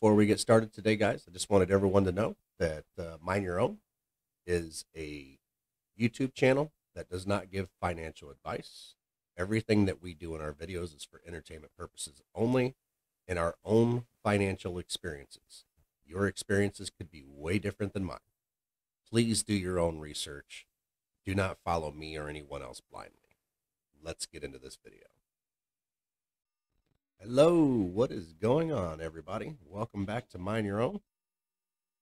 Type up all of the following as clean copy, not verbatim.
Before we get started today, guys, I just wanted everyone to know that Mind Your Own is a YouTube channel that does not give financial advice. Everything that we do in our videos is for entertainment purposes only and our own financial experiences. Your experiences could be way different than mine. Please do your own research. Do not follow me or anyone else blindly. Let's get into this video. Hello, what is going on, everybody? Welcome back to Mind Your Own.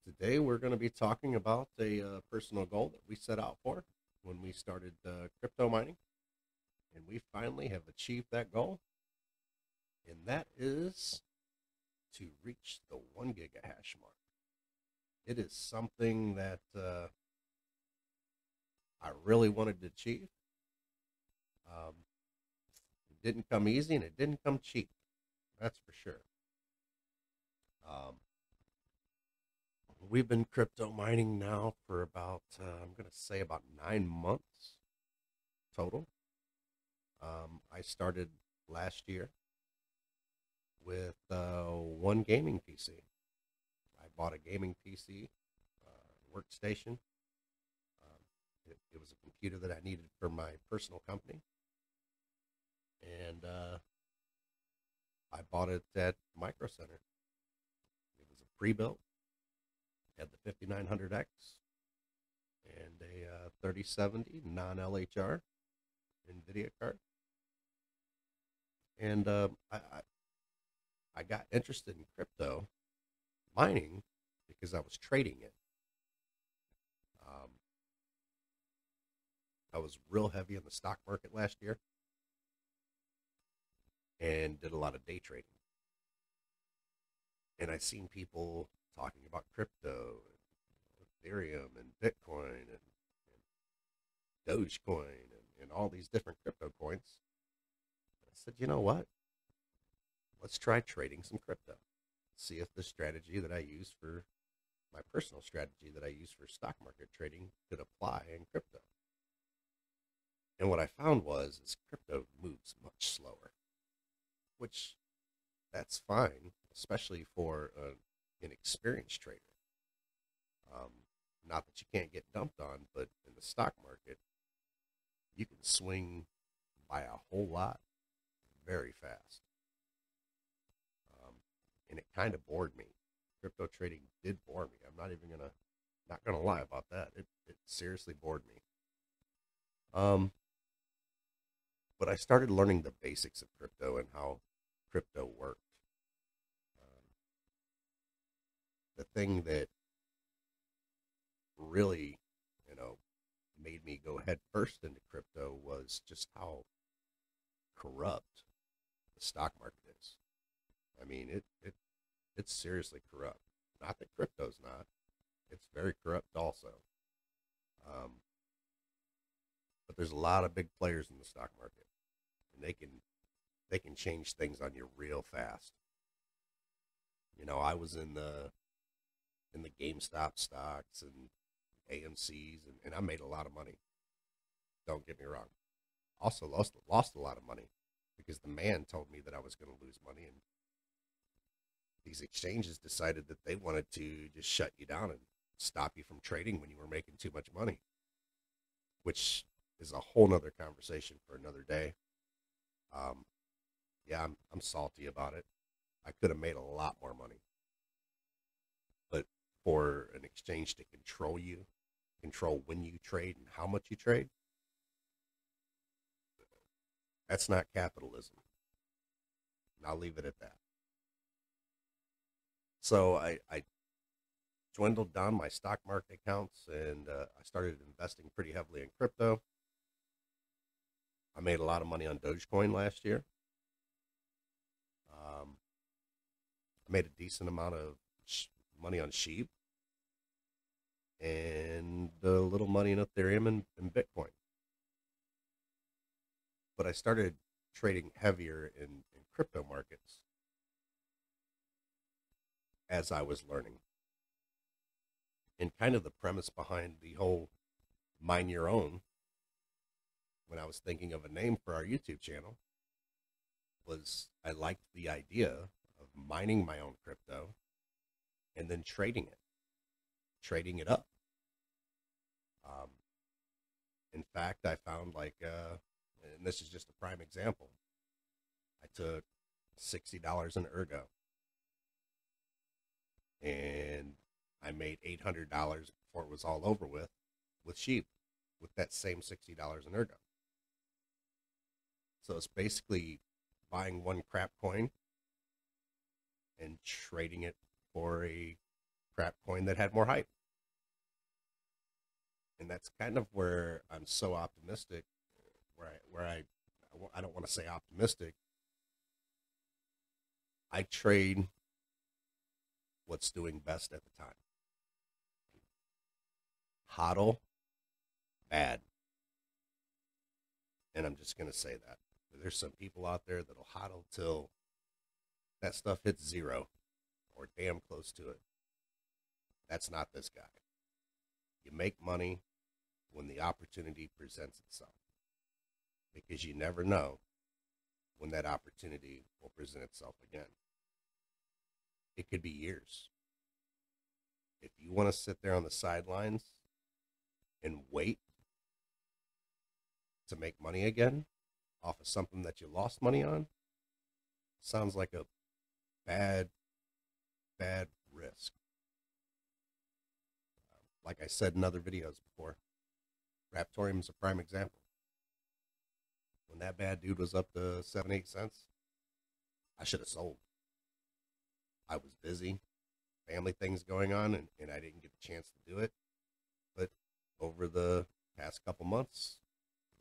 Today we're going to be talking about a personal goal that we set out for when we started crypto mining, and we finally have achieved that goal, and that is to reach the 1 gigahash mark. It is something that I really wanted to achieve. It didn't come easy, and it didn't come cheap, that's for sure. We've been crypto mining now for about, I'm going to say about 9 months total. I started last year with one gaming PC. I bought a gaming PC, workstation. It was a computer that I needed for my personal company. And I bought it at Micro Center. It was a pre-built. Had the 5900X and a 3070 non-LHR Nvidia card. And I got interested in crypto mining because I was trading it. I was real heavy in the stock market last year and did a lot of day trading. And I seen people talking about crypto, and Ethereum, and Bitcoin, and Dogecoin, and all these different crypto coins. I said, you know what? Let's try trading some crypto. See if the strategy that I use for, my personal strategy that I use for stock market trading could apply in crypto. And what I found was, is crypto moves much slower, which that's fine, especially for an experienced trader. Not that you can't get dumped on, but in the stock market, you can swing by a whole lot very fast. And it kind of bored me. Crypto trading did bore me. I'm not gonna lie about that. It seriously bored me. But I started learning the basics of crypto and how crypto worked. The thing that really, you know, made me go head first into crypto was just how corrupt the stock market is. I mean, it's seriously corrupt. Not that crypto's not. It's very corrupt also. But there's a lot of big players in the stock market, and they can change things on you real fast. You know, I was in the GameStop stocks and AMCs, and I made a lot of money. Don't get me wrong. Also lost a lot of money because the man told me that I was going to lose money, and these exchanges decided that they wanted to just shut you down and stop you from trading when you were making too much money, which is a whole nother conversation for another day. Yeah, I'm salty about it. I could have made a lot more money. For an exchange to control you, control when you trade and how much you trade, that's not capitalism. And I'll leave it at that. So I dwindled down my stock market accounts, and I started investing pretty heavily in crypto. I made a lot of money on Dogecoin last year. I made a decent amount of money on SHIB, and a little money in Ethereum and Bitcoin. But I started trading heavier in crypto markets as I was learning. And kind of the premise behind the whole Mind Your Own, when I was thinking of a name for our YouTube channel, was I liked the idea of mining my own crypto and then trading it up. In fact, I found like, and this is just a prime example. I took $60 in Ergo, and I made $800 before it was all over with SHIB, with that same $60 in Ergo. So it's basically buying one crap coin and trading it for a crap coin that had more hype. And that's kind of where I'm so optimistic, where I don't want to say optimistic. I trade what's doing best at the time. HODL, bad. And I'm just going to say that. There's some people out there that'll HODL till that stuff hits zero or damn close to it. That's not this guy. You make money when the opportunity presents itself, because you never know when that opportunity will present itself again. It could be years. If you want to sit there on the sidelines and wait to make money again off of something that you lost money on, sounds like a bad risk. Like I said in other videos before, Raptorium is a prime example. When that bad dude was up to 7-8 cents, I should have sold. I was busy, family things going on, and I didn't get the chance to do it. But over the past couple months,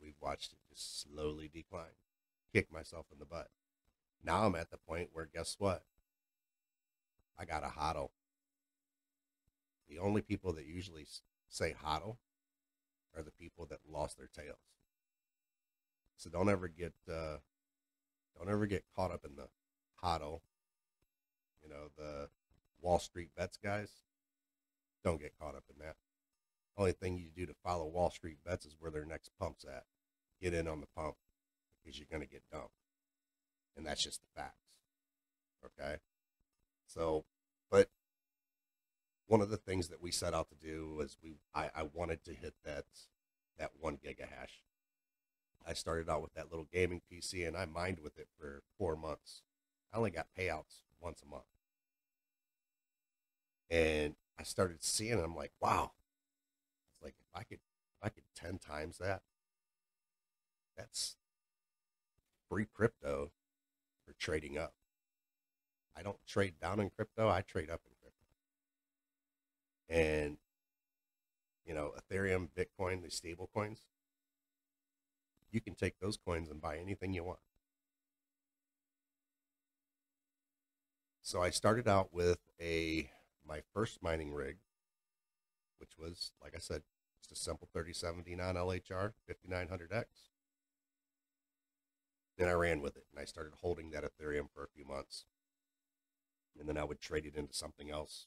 we've watched it just slowly decline. Kick myself in the butt. Now I'm at the point where, guess what? I got a HODL. The only people that usually say HODL are the people that lost their tails. So don't ever get caught up in the HODL. You know, the Wall Street Bets guys, don't get caught up in that. Only thing you do to follow Wall Street Bets is where their next pump's at. Get in on the pump, because you're going to get dumped. And that's just the facts. Okay? So, but one of the things that we set out to do was I wanted to hit that 1 gigahash. I started out with that little gaming PC, and I mined with it for 4 months. I only got payouts once a month. And I started seeing, I'm like, wow. It's like, if I could 10 times that, that's free crypto for trading up. I don't trade down in crypto, I trade up in crypto. And, you know, Ethereum, Bitcoin, these stable coins, you can take those coins and buy anything you want. So I started out with my first mining rig, which was, like I said, just a simple 3070 non-LHR 5900X. Then I ran with it, and I started holding that Ethereum for a few months. And then I would trade it into something else,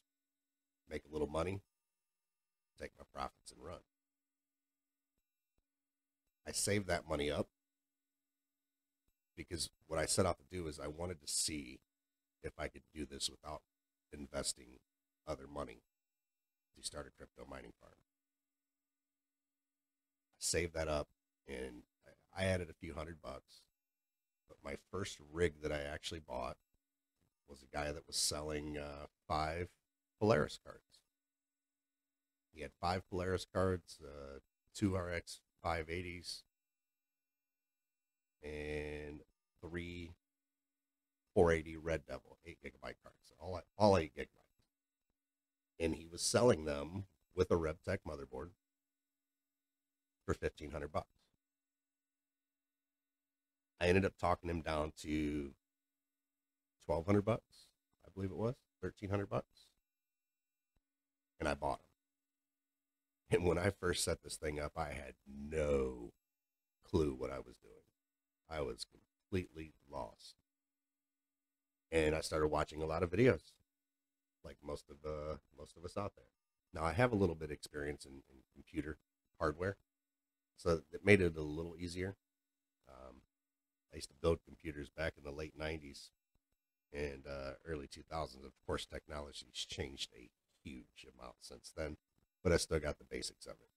make a little money, take my profits, and run. I saved that money up because what I set out to do is I wanted to see if I could do this without investing other money to start a crypto mining farm. I saved that up, and I added a few $100 bucks. But my first rig that I actually bought was a guy that was selling 5 Polaris cards. He had 5 Polaris cards, 2 RX 580s, and 3 480 Red Devil 8 gigabyte cards, all 8 gigabytes. And he was selling them with a RebTech motherboard for $1,500 bucks. I ended up talking him down to $1,200 bucks, I believe it was, $1,300 bucks, and I bought him. And when I first set this thing up, I had no clue what I was doing. I was completely lost, and I started watching a lot of videos, like most of us out there. Now I have a little bit of experience in computer hardware, so it made it a little easier. I used to build computers back in the late 90s, and early 2000s. Of course, technology's changed a huge amount since then, but I still got the basics of it.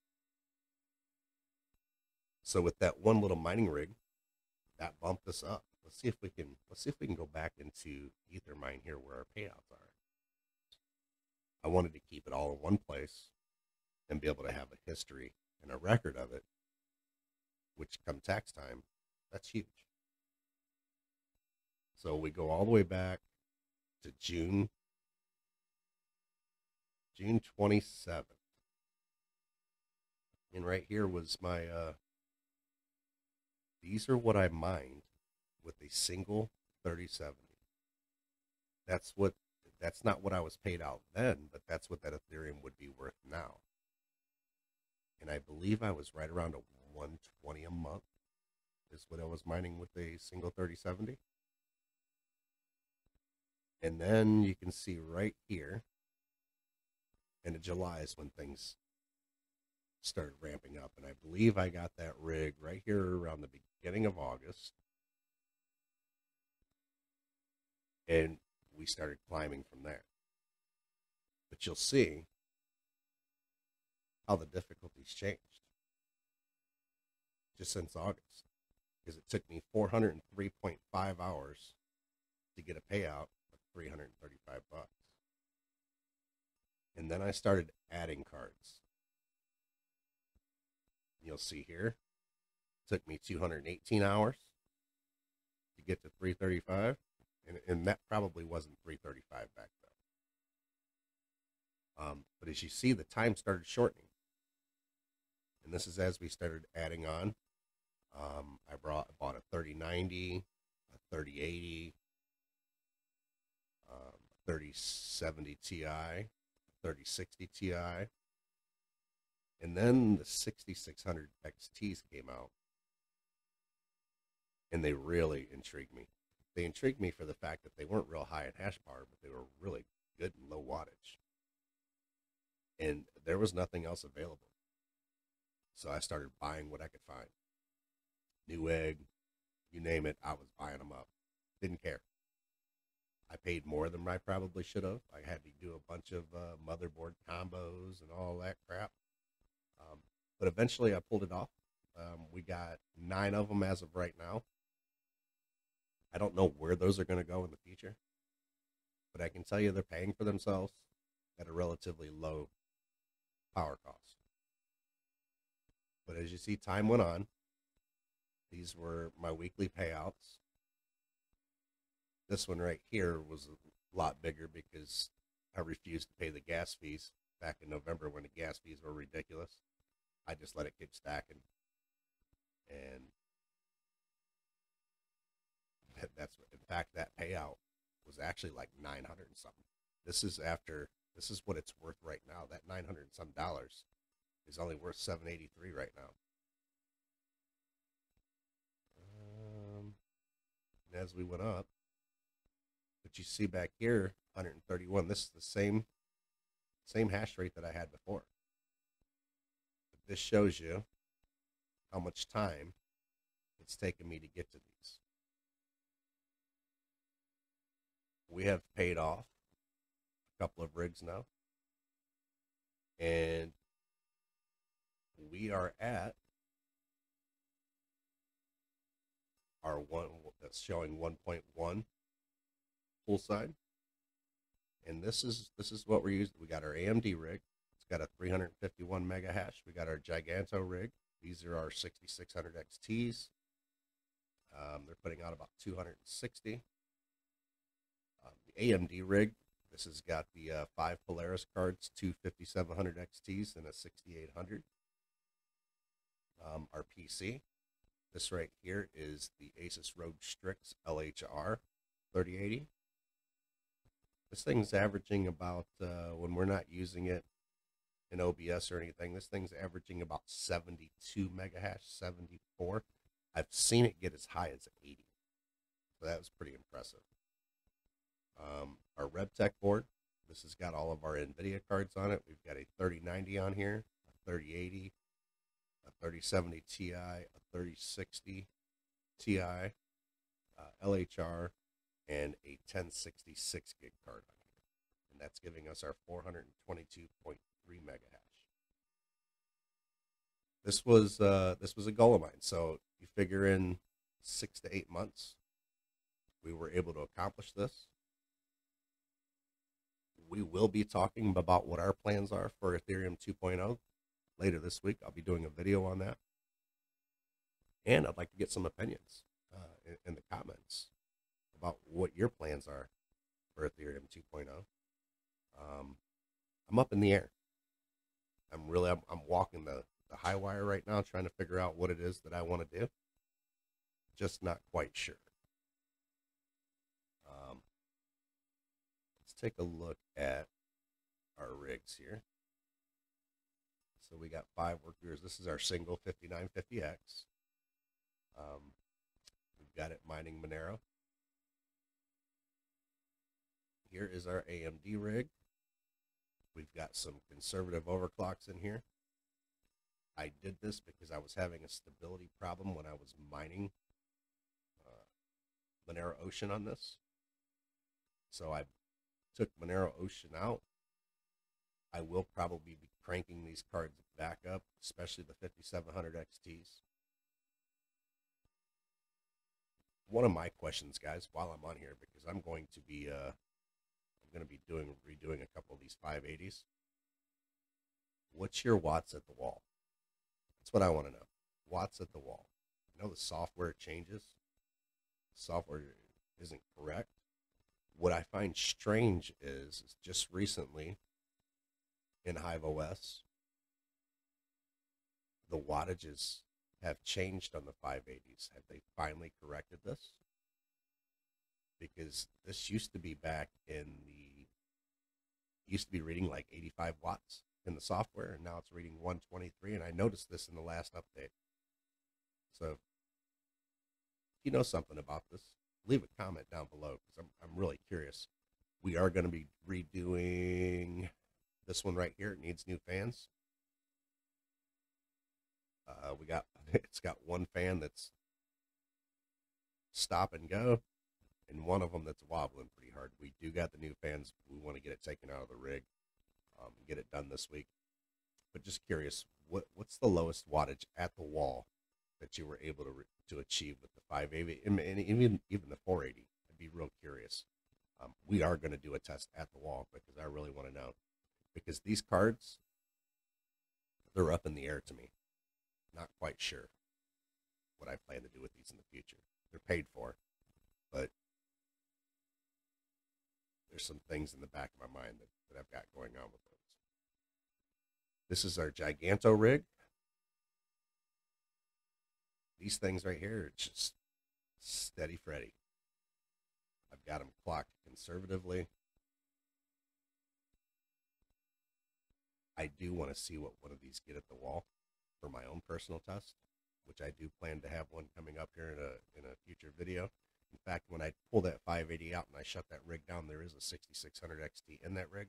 So with that one little mining rig, that bumped us up. Let's see if we can go back into Ethermine here where our payouts are. I wanted to keep it all in one place and be able to have a history and a record of it, which come tax time, that's huge. So we go all the way back to June 27th. And right here was my, these are what I mined with a single 3070. That's not what I was paid out then, but that's what that Ethereum would be worth now. And I believe I was right around a 120 a month is what I was mining with a single 3070. And then you can see right here, and in July is when things started ramping up. And I believe I got that rig right here around the beginning of August. And we started climbing from there. But you'll see how the difficulties changed just since August, because it took me 403.5 hours to get a payout of 335 bucks. And then I started adding cards. You'll see here, it took me 218 hours to get to 335. And that probably wasn't 335 back then. But as you see, the time started shortening. And this is as we started adding on. I bought a 3090, a 3080, a 3070 Ti, a 3060 Ti. And then the 6600 XTs came out. And they really intrigued me. They intrigued me for the fact that they weren't real high in hash power, but they were really good in low wattage. And there was nothing else available. So I started buying what I could find. Newegg, you name it, I was buying them up. Didn't care. I paid more than I probably should have. I had to do a bunch of motherboard combos and all that crap. But eventually I pulled it off. We got 9 of them as of right now. I don't know where those are going to go in the future, but I can tell you they're paying for themselves at a relatively low power cost. But as you see, time went on. These were my weekly payouts. This one right here was a lot bigger because I refused to pay the gas fees back in November when the gas fees were ridiculous. I just let it keep stacking. And that's what, in fact, that payout was actually like 900 and something. This is after, this is what it's worth right now. That 900 and some dollars is only worth 783 right now. And as we went up, but you see back here, 131. This is the same hash rate that I had before. But this shows you how much time it's taken me to get to these. We have paid off a couple of rigs now, and we are at our one that's showing 1.1 poolside. And this is what we're using. We got our AMD rig. It's got a 351 mega hash. We got our Giganto rig. These are our 6600 XTs. They're putting out about 260. The AMD rig, this has got the 5 Polaris cards, 2 5700 XTs, and a 6800. Our PC, this right here is the Asus ROG Strix LHR 3080. This thing's averaging about, when we're not using it in OBS or anything, this thing's averaging about 72 mega hash, 74. I've seen it get as high as 80. So that was pretty impressive. Our RebTech board, this has got all of our Nvidia cards on it. We've got a 3090 on here, a 3080, a 3070 Ti, a 3060 Ti, LHR, and a 1066 gig card on here. And that's giving us our 422.3 mega hash. This was a goal of mine. So you figure in 6 to 8 months, we were able to accomplish this. We will be talking about what our plans are for Ethereum 2.0 later this week. I'll be doing a video on that. And I'd like to get some opinions in the comments about what your plans are for Ethereum 2.0. I'm up in the air. I'm walking the high wire right now, trying to figure out what it is that I want to do. Just not quite sure. Let's take a look at our rigs here. So we got 5 work gears. This is our single 5950X. We've got it mining Monero. Here is our AMD rig. We've got some conservative overclocks in here. I did this because I was having a stability problem when I was mining Monero Ocean on this. So I took Monero Ocean out. I will probably be cranking these cards back up, especially the 5700 XTs. One of my questions, guys, while I'm on here, because I'm going to be redoing a couple of these 580s. What's your watts at the wall? That's what I want to know. Watts at the wall. I know the software changes. Software isn't correct. What I find strange is just recently in Hive OS, the wattages have changed on the 580s. Have they finally corrected this? Because this used to be back in the, used to be reading like 85 watts in the software, and now it's reading 123, and I noticed this in the last update. So if you know something about this, leave a comment down below, because I'm really curious. We are going to be redoing this one right here. It needs new fans. It's got one fan that's stop and go, and one of them that's wobbling pretty hard. We do got the new fans. We want to get it taken out of the rig, and get it done this week. But just curious, what's the lowest wattage at the wall that you were able to achieve with the 580 and even the 480? I'd be real curious. We are going to do a test at the wall because I really want to know, because these cards, they're up in the air to me. Not quite sure what I plan to do with these in the future. They're paid for, but there's some things in the back of my mind that I've got going on with those. This is our Giganto rig. These things right here are just steady Freddy. I've got them clocked conservatively. I do want to see what one of these get at the wall for my own personal test, which I do plan to have one coming up here in a future video. In fact, when I pull that 580 out and I shut that rig down, there is a 6600 XT in that rig.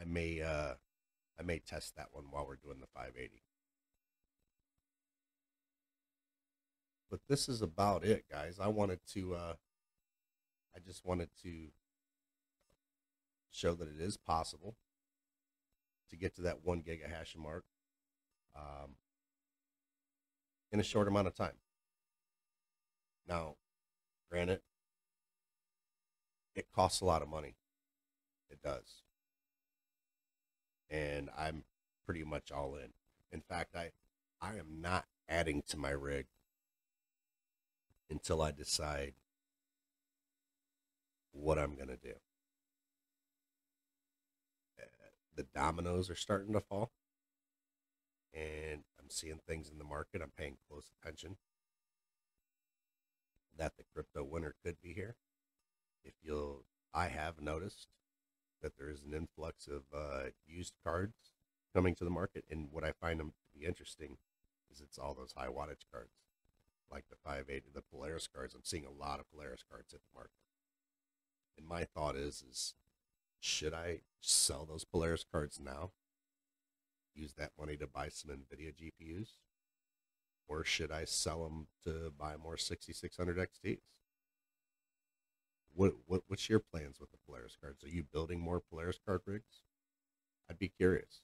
I may test that one while we're doing the 580. But this is about it, guys. I just wanted to show that it is possible to get to that 1 gigahash mark in a short amount of time. Now, granted, it costs a lot of money. It does. And I'm pretty much all in. In fact, I am not adding to my rig until I decide what I'm going to do. The dominoes are starting to fall. And I'm seeing things in the market. I'm paying close attention that the crypto winter could be here. I have noticed that there is an influx of used cards coming to the market, and what I find them to be interesting is it's all those high wattage cards, like the 580, the Polaris cards. I'm seeing a lot of Polaris cards hit the market, and my thought is should I sell those Polaris cards now? Use that money to buy some Nvidia GPUs? Or should I sell them to buy more 6600 XTs? What's your plans with the Polaris cards? Are you building more Polaris card rigs? I'd be curious.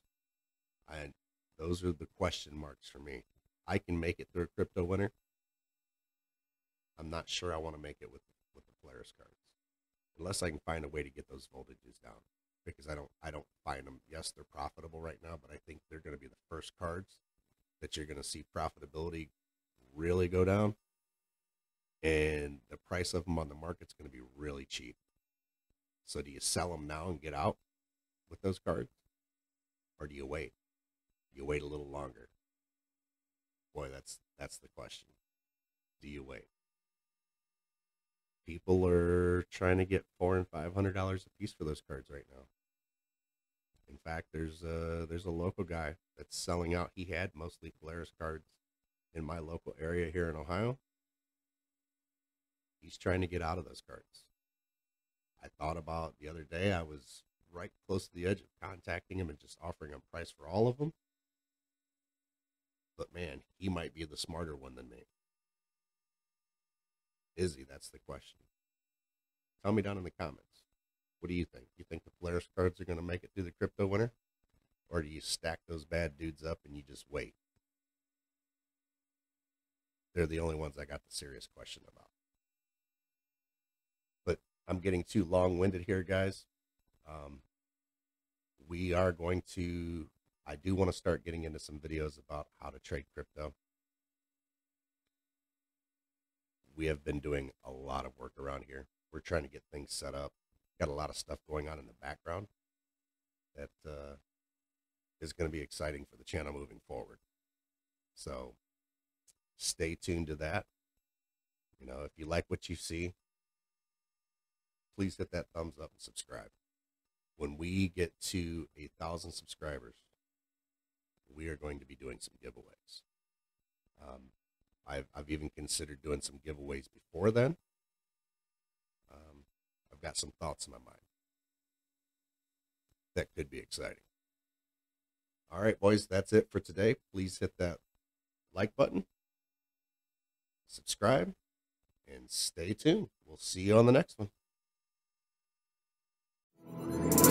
And those are the question marks for me. I can make it through a crypto winter. I'm not sure I want to make it with the Polaris cards, unless I can find a way to get those voltages down. Because I don't find them. Yes, they're profitable right now, but I think they're going to be the first cards that you're going to see profitability really go down. And the price of them on the market's going to be really cheap. So do you sell them now and get out with those cards? Or do you wait? You wait a little longer. Boy, that's the question. Do you wait? People are trying to get $400 and $500 a piece for those cards right now. In fact, there's a local guy that's selling out. He had mostly Polaris cards in my local area here in Ohio. He's trying to get out of those cards. I thought about the other day, I was right close to the edge of contacting him and just offering him price for all of them. But man, he might be the smarter one than me. Is he? That's the question. Tell me down in the comments. What do you think? You think the Polaris cards are going to make it through the crypto winter? Or do you stack those bad dudes up and you just wait? They're the only ones I got the serious question about. But I'm getting too long-winded here, guys. We are going to, I do want to start getting into some videos about how to trade crypto. We have been doing a lot of work around here. We're trying to get things set up. Got a lot of stuff going on in the background that is going to be exciting for the channel moving forward. So stay tuned to that. You know, if you like what you see, please hit that thumbs up and subscribe. When we get to 1,000 subscribers, we are going to be doing some giveaways. I've even considered doing some giveaways before then. I've got some thoughts in my mind that could be exciting. All right, boys, that's it for today. Please hit that like button, subscribe, and stay tuned. We'll see you on the next one.